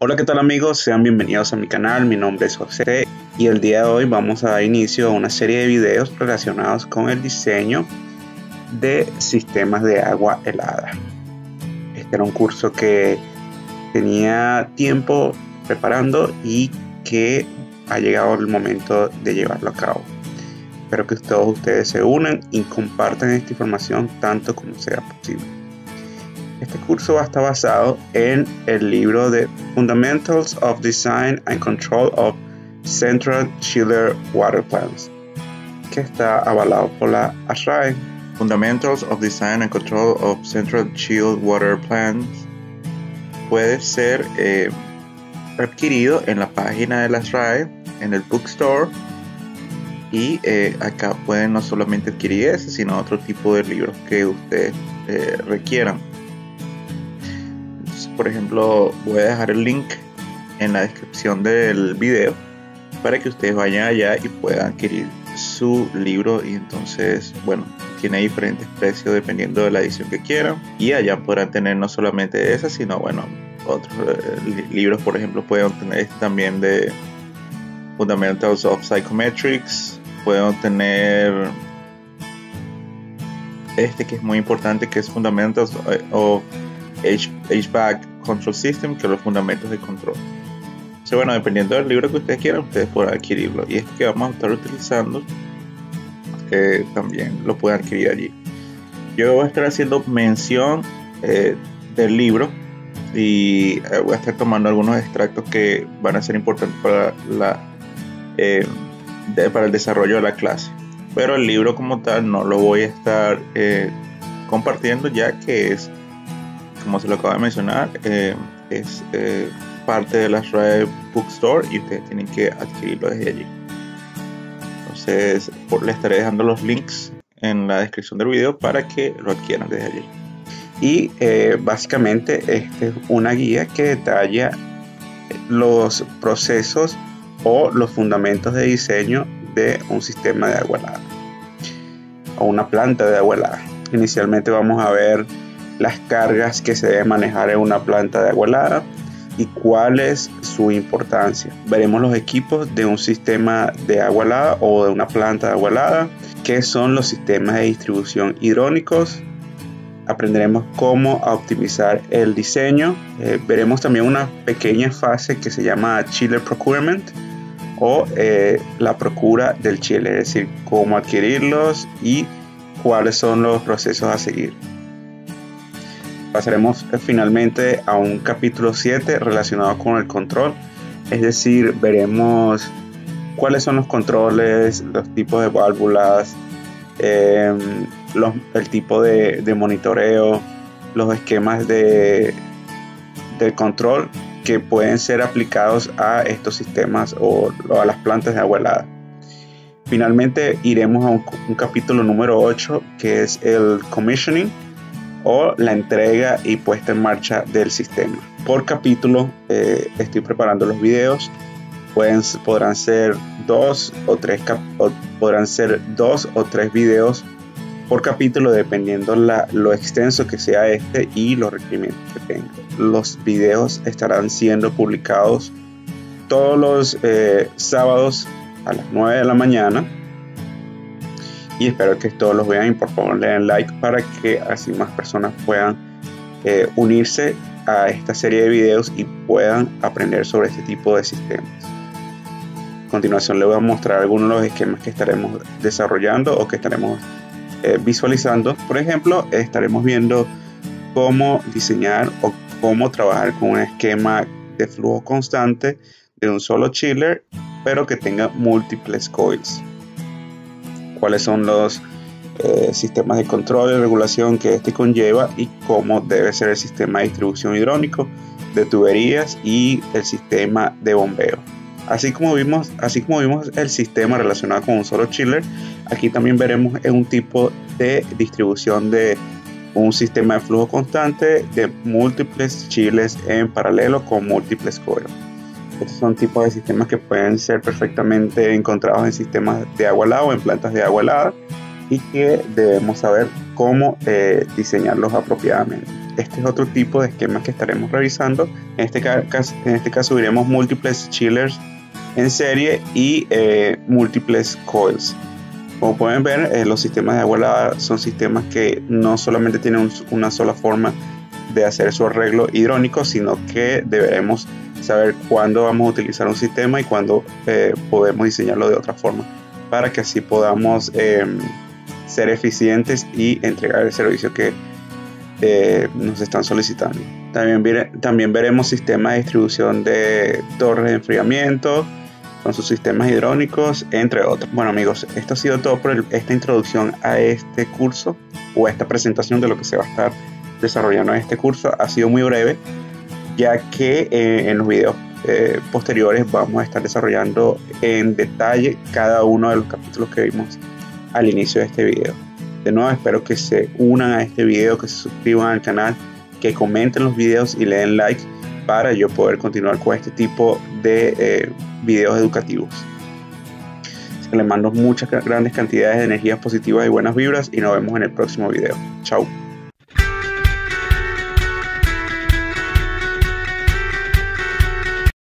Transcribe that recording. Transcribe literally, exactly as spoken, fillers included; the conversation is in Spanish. Hola, ¿qué tal amigos? Sean bienvenidos a mi canal, mi nombre es José y el día de hoy vamos a dar inicio a una serie de videos relacionados con el diseño de sistemas de agua helada. Este era un curso que tenía tiempo preparando y que ha llegado el momento de llevarlo a cabo. Espero que todos ustedes se unan y compartan esta información tanto como sea posible. Este curso va a estar basado en el libro de Fundamentals of Design and Control of Central Chiller Water Plants, que está avalado por la ASHRAE. Fundamentals of Design and Control of Central Chilled Water Plants puede ser eh, adquirido en la página de la ASHRAE, en el bookstore, y eh, acá pueden no solamente adquirir ese, sino otro tipo de libros que ustedes eh, requieran. Por ejemplo, voy a dejar el link en la descripción del video para que ustedes vayan allá y puedan adquirir su libro. Y entonces, bueno, tiene diferentes precios dependiendo de la edición que quieran, y allá podrán tener no solamente esa, sino bueno, otros eh, libros. Por ejemplo, pueden tener este también de Fundamentals of Psychometrics, pueden tener este que es muy importante, que es Fundamentals of H V A C Control System, que son los fundamentos de control. Entonces, bueno, dependiendo del libro que ustedes quieran, ustedes podrán adquirirlo, y este que vamos a estar utilizando eh, también lo pueden adquirir allí. Yo voy a estar haciendo mención eh, del libro y eh, voy a estar tomando algunos extractos que van a ser importantes para, la, eh, de, para el desarrollo de la clase, pero el libro como tal no lo voy a estar eh, compartiendo, ya que es, como se lo acabo de mencionar, eh, es eh, parte de la ASHRAE Bookstore y ustedes tienen que adquirirlo desde allí. Entonces, por, les estaré dejando los links en la descripción del video para que lo adquieran desde allí. Y eh, básicamente esta es una guía que detalla los procesos o los fundamentos de diseño de un sistema de agua helada o una planta de agua helada. Inicialmente vamos a ver las cargas que se deben manejar en una planta de agua helada y cuál es su importancia. Veremos los equipos de un sistema de agua helada o de una planta de agua helada, qué son los sistemas de distribución hidráulicos. Aprenderemos cómo optimizar el diseño. Eh, veremos también una pequeña fase que se llama Chiller Procurement o eh, la procura del chiller, es decir, cómo adquirirlos y cuáles son los procesos a seguir. Pasaremos finalmente a un capítulo siete relacionado con el control, es decir, veremos cuáles son los controles, los tipos de válvulas, eh, los, el tipo de, de monitoreo, los esquemas de, de control que pueden ser aplicados a estos sistemas o, o a las plantas de agua helada. Finalmente iremos a un, un capítulo número ocho, que es el commissioning, o la entrega y puesta en marcha del sistema. Por capítulo eh, estoy preparando los videos. Pueden, podrán ser dos o tres o podrán ser dos o tres videos por capítulo, dependiendo la, lo extenso que sea este y los requerimientos que tenga. Los videos estarán siendo publicados todos los eh, sábados a las nueve de la mañana. Y espero que todos los vean y por favor le den like para que así más personas puedan eh, unirse a esta serie de videos y puedan aprender sobre este tipo de sistemas. A continuación les voy a mostrar algunos de los esquemas que estaremos desarrollando o que estaremos eh, visualizando. Por ejemplo, estaremos viendo cómo diseñar o cómo trabajar con un esquema de flujo constante de un solo chiller, pero que tenga múltiples coils. Cuáles son los eh, sistemas de control y regulación que este conlleva y cómo debe ser el sistema de distribución hidráulico, de tuberías y el sistema de bombeo. Así como vimos, así como vimos el sistema relacionado con un solo chiller, aquí también veremos un tipo de distribución de un sistema de flujo constante de múltiples chillers en paralelo con múltiples coils. Estos son tipos de sistemas que pueden ser perfectamente encontrados en sistemas de agua helada o en plantas de agua helada y que debemos saber cómo eh, diseñarlos apropiadamente. este es otro tipo de esquema que estaremos revisando. En este caso, en este caso veremos múltiples chillers en serie y eh, múltiples coils. Como pueden ver, eh, los sistemas de agua lavada son sistemas que no solamente tienen un, una sola forma de hacer su arreglo hidrónico, sino que deberemos saber cuándo vamos a utilizar un sistema y cuándo eh, podemos diseñarlo de otra forma, para que así podamos eh, ser eficientes y entregar el servicio que eh, nos están solicitando. También, vire, también veremos sistemas de distribución de torres de enfriamiento, con sus sistemas hidráulicos, entre otros. Bueno amigos, esto ha sido todo por el, esta introducción a este curso, o a esta presentación de lo que se va a estar desarrollando en este curso. Ha sido muy breve, ya que eh, en los videos eh, posteriores vamos a estar desarrollando en detalle cada uno de los capítulos que vimos al inicio de este video. De nuevo, espero que se unan a este video, que se suscriban al canal, que comenten los videos y le den like, para yo poder continuar con este tipo de eh, videos educativos. Así que les mando muchas grandes cantidades de energías positivas y buenas vibras, y nos vemos en el próximo video. Chao.